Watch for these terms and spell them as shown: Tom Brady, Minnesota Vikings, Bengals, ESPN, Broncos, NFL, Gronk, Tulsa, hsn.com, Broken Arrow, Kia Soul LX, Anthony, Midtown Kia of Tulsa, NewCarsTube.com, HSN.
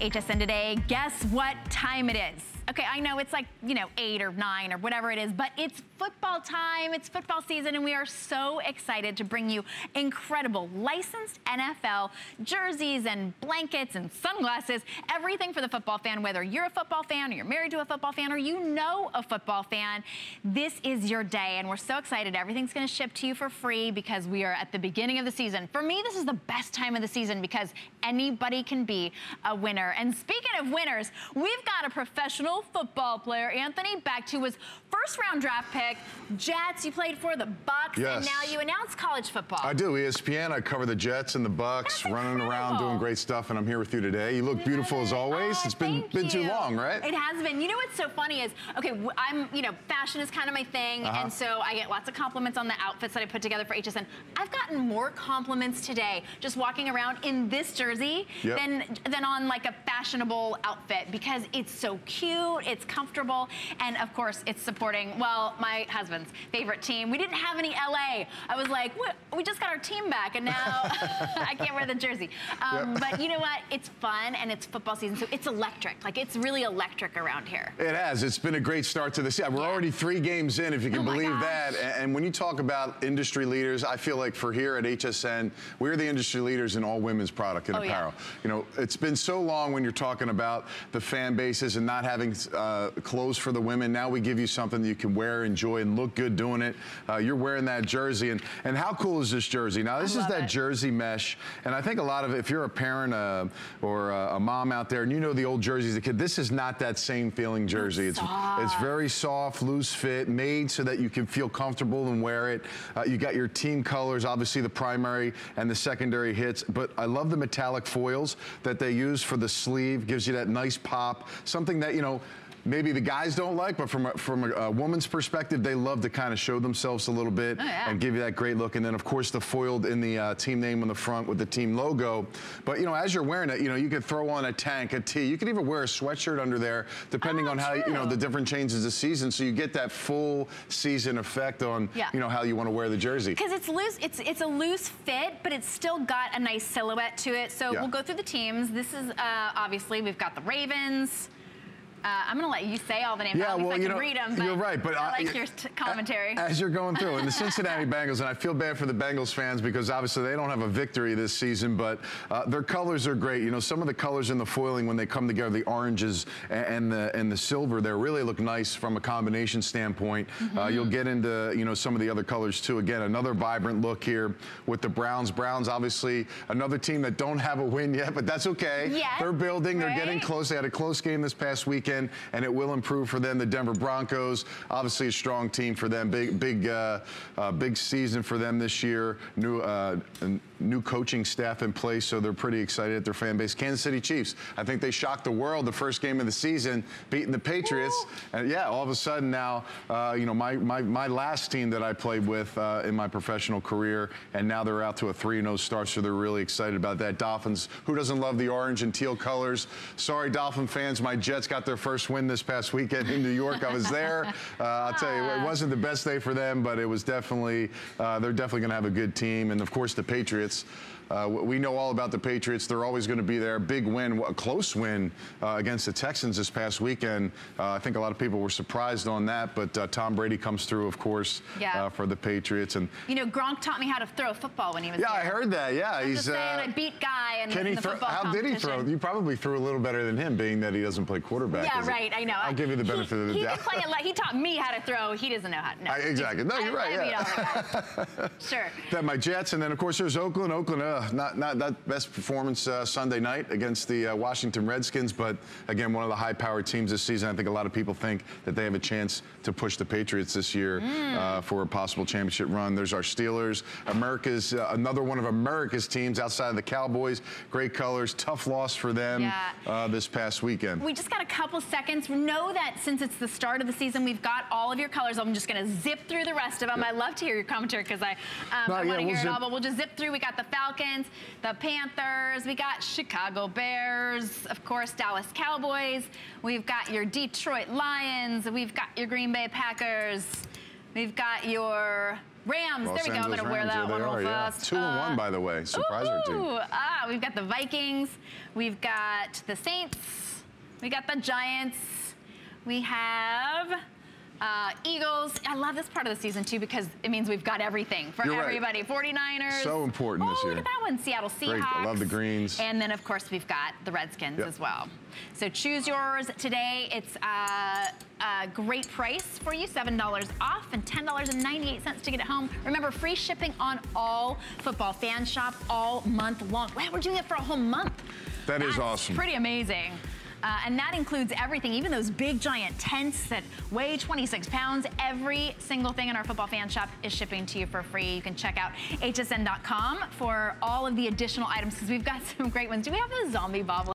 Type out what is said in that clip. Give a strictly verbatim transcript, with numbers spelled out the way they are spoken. H S N today. Guess what time it is? Okay, I know it's like, you know, eight or nine or whatever it is, but it's football time, it's football season, and we are so excited to bring you incredible licensed N F L jerseys and blankets and sunglasses, everything for the football fan, whether you're a football fan or you're married to a football fan or you know a football fan, this is your day, and we're so excited. Everything's gonna ship to you for free because we are at the beginning of the season. For me, this is the best time of the season because anybody can be a winner. And speaking of winners, we've got a professional football player, Anthony, back to his first round draft pick. Jets, you played for the Bucks, yes. And now you announce college football. I do. E S P N, I cover the Jets and the Bucks, That's running incredible. around doing great stuff, and I'm here with you today. You look Good. beautiful as always. Oh, it's been been you. too long, right? It has been. You know what's so funny is, okay, I'm, you know, fashion is kind of my thing, uh-huh. and so I get lots of compliments on the outfits that I put together for H S N. I've gotten more compliments today just walking around in this jersey yep. than, than on like a fashionable outfit because it's so cute. It's comfortable, and of course it's supporting, well, my husband's favorite team. We didn't have any L A. I was like, what? We just got our team back and now I can't wear the jersey. Um, yep. But you know what? It's fun and it's football season, so it's electric. Like, it's really electric around here. It has. It's been a great start to the season. We're yeah. already three games in, if you can oh believe gosh. that. And when you talk about industry leaders, I feel like for here at H S N, we're the industry leaders in all women's product and oh, apparel. Yeah. You know, it's been so long when you're talking about the fan bases and not having Uh, clothes for the women. Now we give you something that you can wear, enjoy, and look good doing it. Uh, you're wearing that jersey, and and how cool is this jersey? Now this is that it. jersey mesh, and I think a lot of, if you're a parent uh, or uh, a mom out there, and you know the old jerseys, the kid. This is not that same feeling jersey. It's it's, it's very soft, loose fit, made so that you can feel comfortable and wear it. Uh, you got your team colors, obviously the primary and the secondary hits, but I love the metallic foils that they use for the sleeve. Gives you that nice pop, something that you know. Maybe the guys don't like, but from a, from a, a woman's perspective, they love to kind of show themselves a little bit oh, yeah. and give you that great look. And then, of course, the foiled in the uh, team name on the front with the team logo. But, you know, as you're wearing it, you know, you could throw on a tank, a tee. You could even wear a sweatshirt under there, depending oh, on how, true. you know, the different changes of season. So you get that full season effect on, yeah. you know, how you want to wear the jersey. Because it's loose. It's, it's a loose fit, but it's still got a nice silhouette to it. So yeah. we'll go through the teams. This is, uh, obviously, we've got the Ravens. Uh, I'm going to let you say all the names. Yeah, I well, I can you know, read them, but you're right. But I, I like your t commentary. As you're going through, and the Cincinnati Bengals, and I feel bad for the Bengals fans because obviously they don't have a victory this season, but uh, their colors are great. You know, some of the colors in the foiling when they come together, the oranges and, and the and the silver, they really look nice from a combination standpoint. Mm-hmm. uh, you'll get into you know some of the other colors too. Again, another vibrant look here with the Browns. Browns, obviously, another team that don't have a win yet, but that's okay. Yes, they're building. Right? They're getting close. They had a close game this past weekend. And it will improve for them. The Denver Broncos, obviously a strong team for them. Big, big, uh, uh, big season for them this year. New, uh, new coaching staff in place, so they're pretty excited at their fan base. Kansas City Chiefs, I think they shocked the world the first game of the season, beating the Patriots. Woo! And yeah, all of a sudden now, uh, you know, my, my my last team that I played with uh, in my professional career, and now they're out to a three and oh start, so they're really excited about that. Dolphins, who doesn't love the orange and teal colors? Sorry, Dolphin fans, my Jets got their first win this past weekend in New York. I was there. Uh, I'll tell you, it wasn't the best day for them, but it was definitely, uh, they're definitely going to have a good team. And, of course, the Patriots. Uh, we know all about the Patriots. They're always going to be there. Big win, a close win uh, against the Texans this past weekend. Uh, I think a lot of people were surprised on that, but uh, Tom Brady comes through, of course, yeah. uh, for the Patriots. And you know, Gronk taught me how to throw a football when he was. Yeah, there. I heard that. Yeah, I'm he's just saying, uh, I beat guy and the football How did he throw? You probably threw a little better than him, being that he doesn't play quarterback. Yeah, right. It? I know. I'll give you the benefit he, of the he doubt. He could play a He taught me how to throw. He doesn't know how. No, I, exactly. No, you're right. Yeah. That. Sure. That my Jets, and then of course there's Oakland. Oakland. Uh, Not, not that best performance uh, Sunday night against the uh, Washington Redskins, but again, one of the high-powered teams this season. I think a lot of people think that they have a chance to push the Patriots this year mm. uh, for a possible championship run. There's our Steelers. America's uh, another one of America's teams outside of the Cowboys. Great colors. Tough loss for them yeah. uh, this past weekend. We just got a couple seconds. We know that since it's the start of the season, we've got all of your colors. I'm just going to zip through the rest of them. Yeah. I love to hear your commentary because I, um, no, I want to yeah, we'll hear zip. it all, but we'll just zip through. We got the Falcons, the Panthers, we got Chicago Bears, of course, Dallas Cowboys, we've got your Detroit Lions, we've got your Green Bay Packers, we've got your Rams, Los there we go. I'm going to wear that one real fast. Yeah. Two uh, and one, by the way. Surprise team. Ah, we've got the Vikings. We've got the Saints. We got the Giants. We have uh, Eagles. I love this part of the season, too, because it means we've got everything for You're everybody. Right. forty-niners. So important oh, this year. Look at that one. Seattle Seahawks. Great. I love the greens. And then, of course, we've got the Redskins yep. as well. So choose yours today. It's... Uh, Uh, great price for you, seven dollars off and ten ninety-eight to get it home. Remember, free shipping on all Football Fan Shop all month long. Wow, we're doing it for a whole month. That That's is awesome. Pretty amazing. Uh, and that includes everything, even those big giant tents that weigh twenty-six pounds. Every single thing in our Football Fan Shop is shipping to you for free. You can check out H S N dot com for all of the additional items because we've got some great ones. Do we have a zombie bobblehead?